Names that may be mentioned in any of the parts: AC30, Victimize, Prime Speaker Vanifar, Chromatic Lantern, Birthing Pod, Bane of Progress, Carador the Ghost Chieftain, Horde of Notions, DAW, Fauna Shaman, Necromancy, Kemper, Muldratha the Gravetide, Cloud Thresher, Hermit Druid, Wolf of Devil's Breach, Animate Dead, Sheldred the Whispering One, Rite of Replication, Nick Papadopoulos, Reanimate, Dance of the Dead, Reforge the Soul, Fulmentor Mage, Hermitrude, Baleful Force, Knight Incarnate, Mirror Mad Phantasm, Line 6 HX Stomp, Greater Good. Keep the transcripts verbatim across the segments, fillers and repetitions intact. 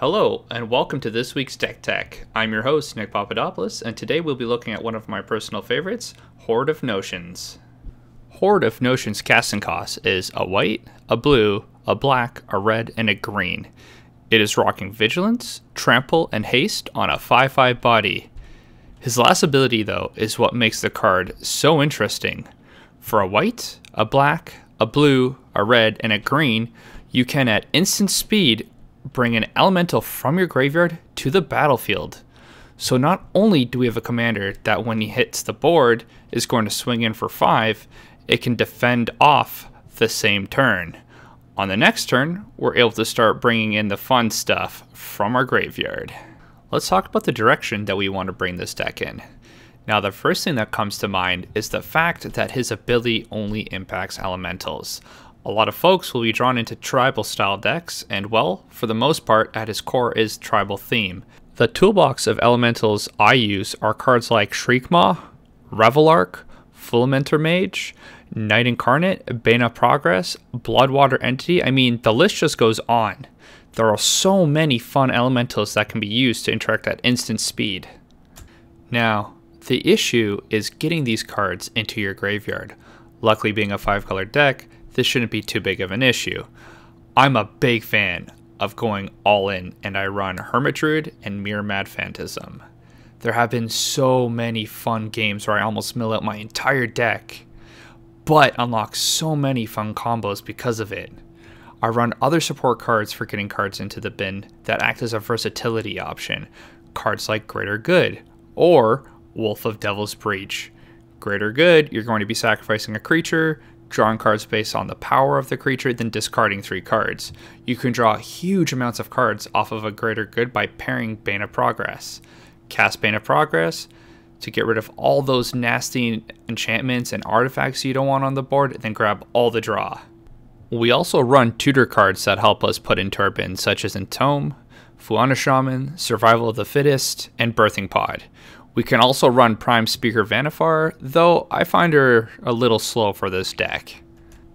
Hello, and welcome to this week's Deck Tech. I'm your host, Nick Papadopoulos, and today we'll be looking at one of my personal favorites, Horde of Notions. Horde of Notions casting cost is a white, a blue, a black, a red, and a green. It is rocking Vigilance, Trample, and Haste on a five five body. His last ability, though, is what makes the card so interesting. For a white, a black, a blue, a red, and a green, you can at instant speed bring an elemental from your graveyard to the battlefield. So not only do we have a commander that when he hits the board is going to swing in for five, it can defend off the same turn. On the next turn, we're able to start bringing in the fun stuff from our graveyard. Let's talk about the direction that we want to bring this deck in. Now, the first thing that comes to mind is the fact that his ability only impacts elementals. A lot of folks will be drawn into tribal style decks, and well, for the most part, at his core is tribal theme. The toolbox of elementals I use are cards like Shriekmaw, Revelark, Fulmentor Mage, Knight Incarnate, Bane of Progress, Bloodwater Entity. I mean, the list just goes on. There are so many fun elementals that can be used to interact at instant speed. Now, the issue is getting these cards into your graveyard. Luckily, being a five color deck, this shouldn't be too big of an issue. I'm a big fan of going all in, and I run Hermitrude and Mirror Mad Phantasm. There have been so many fun games where I almost mill out my entire deck, but unlock so many fun combos because of it. I run other support cards for getting cards into the bin that act as a versatility option. Cards like Greater Good or Wolf of Devil's Breach. Greater Good, you're going to be sacrificing a creature, drawing cards based on the power of the creature, then discarding three cards. You can draw huge amounts of cards off of a Greater Good by pairing Bane of Progress. Cast Bane of Progress to get rid of all those nasty enchantments and artifacts you don't want on the board, then grab all the draw. We also run tutor cards that help us put into our bin, such as Entomb, Fauna Shaman, Survival of the Fittest, and Birthing Pod. We can also run Prime Speaker Vanifar, though I find her a little slow for this deck.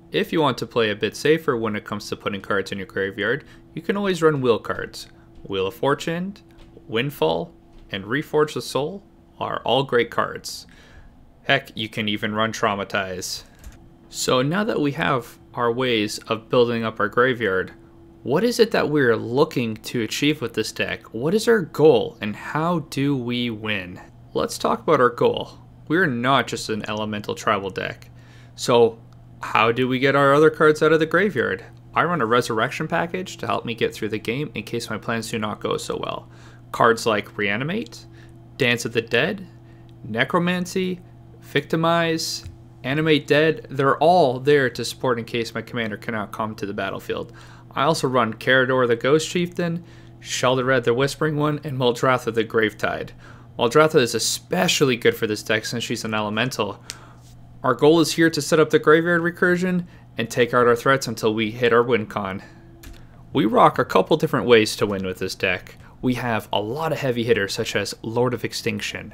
If you want to play a bit safer when it comes to putting cards in your graveyard, you can always run Wheel cards. Wheel of Fortune, Windfall, and Reforge the Soul are all great cards. Heck, you can even run Traumatize. So now that we have our ways of building up our graveyard, what is it that we're looking to achieve with this deck? What is our goal, and how do we win? Let's talk about our goal. We're not just an elemental tribal deck. So how do we get our other cards out of the graveyard? I run a resurrection package to help me get through the game in case my plans do not go so well. Cards like Reanimate, Dance of the Dead, Necromancy, Victimize, Animate Dead, they're all there to support in case my commander cannot come to the battlefield. I also run Carador the Ghost Chieftain, Sheldred the Whispering One, and Muldratha the Gravetide. Muldratha is especially good for this deck since she's an elemental. Our goal is here to set up the graveyard recursion and take out our threats until we hit our win con. We rock a couple different ways to win with this deck. We have a lot of heavy hitters such as Lord of Extinction.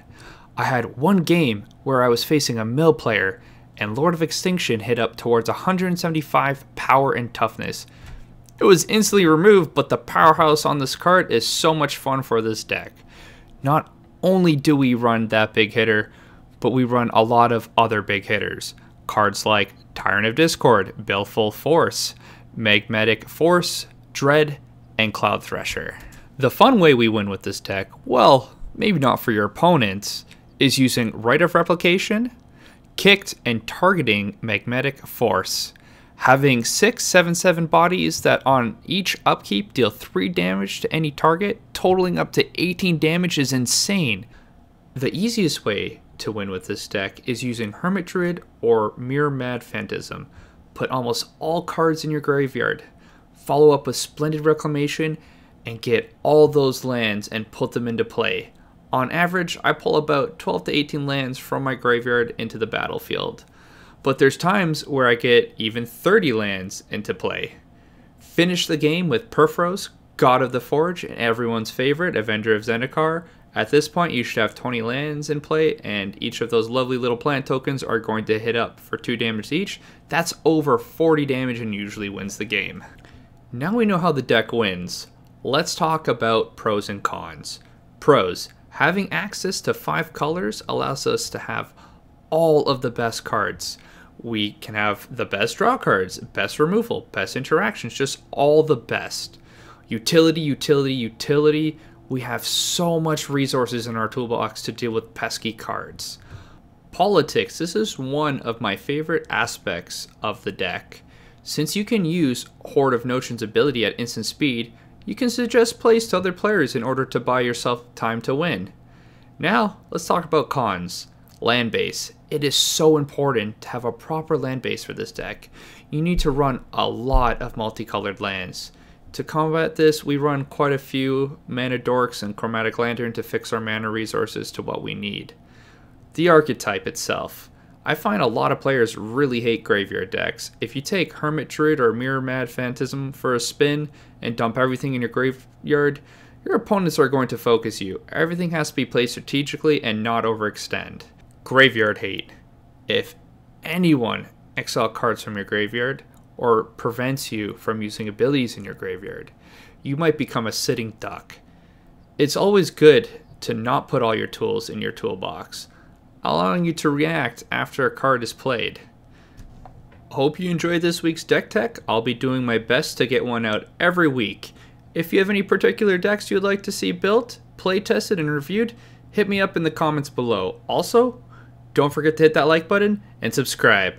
I had one game where I was facing a mill player and Lord of Extinction hit up towards one hundred seventy-five power and toughness. It was instantly removed, but the powerhouse on this card is so much fun for this deck. Not only do we run that big hitter, but we run a lot of other big hitters. Cards like Tyrant of Discord, Baleful Force, Magmatic Force, Dread, and Cloud Thresher. The fun way we win with this deck, well, maybe not for your opponents, is using Rite of Replication, Kicked, and targeting Magmatic Force. Having six seven seven bodies that on each upkeep deal three damage to any target, totaling up to eighteen damage, is insane. The easiest way to win with this deck is using Hermit Druid or Mirror Mad Phantasm. Put almost all cards in your graveyard, follow up with Splendid Reclamation, and get all those lands and put them into play. On average, I pull about twelve to eighteen lands from my graveyard into the battlefield. But there's times where I get even thirty lands into play. Finish the game with Perforos, God of the Forge, and everyone's favorite, Avenger of Zendikar. At this point, you should have twenty lands in play, and each of those lovely little plant tokens are going to hit up for two damage each. That's over forty damage and usually wins the game. Now we know how the deck wins. Let's talk about pros and cons. Pros. Having access to five colors allows us to have all of the best cards. We can have the best draw cards, best removal, best interactions, just all the best. Utility, utility, utility. We have so much resources in our toolbox to deal with pesky cards. Politics. This is one of my favorite aspects of the deck. Since you can use Horde of Notions ability at instant speed, you can suggest plays to other players in order to buy yourself time to win. Now, let's talk about cons. Land base. It is so important to have a proper land base for this deck. You need to run a lot of multicolored lands. To combat this, we run quite a few mana dorks and chromatic lantern to fix our mana resources to what we need. The archetype itself. I find a lot of players really hate graveyard decks. If you take Hermit Druid or Mirror Mad Phantasm for a spin and dump everything in your graveyard, your opponents are going to focus you. Everything has to be played strategically and not overextend. Graveyard hate. If anyone exiles cards from your graveyard or prevents you from using abilities in your graveyard, you might become a sitting duck. It's always good to not put all your tools in your toolbox, allowing you to react after a card is played. Hope you enjoyed this week's Deck Tech. I'll be doing my best to get one out every week. If you have any particular decks you'd like to see built, play tested, and reviewed, hit me up in the comments below. Also, don't forget to hit that like button and subscribe.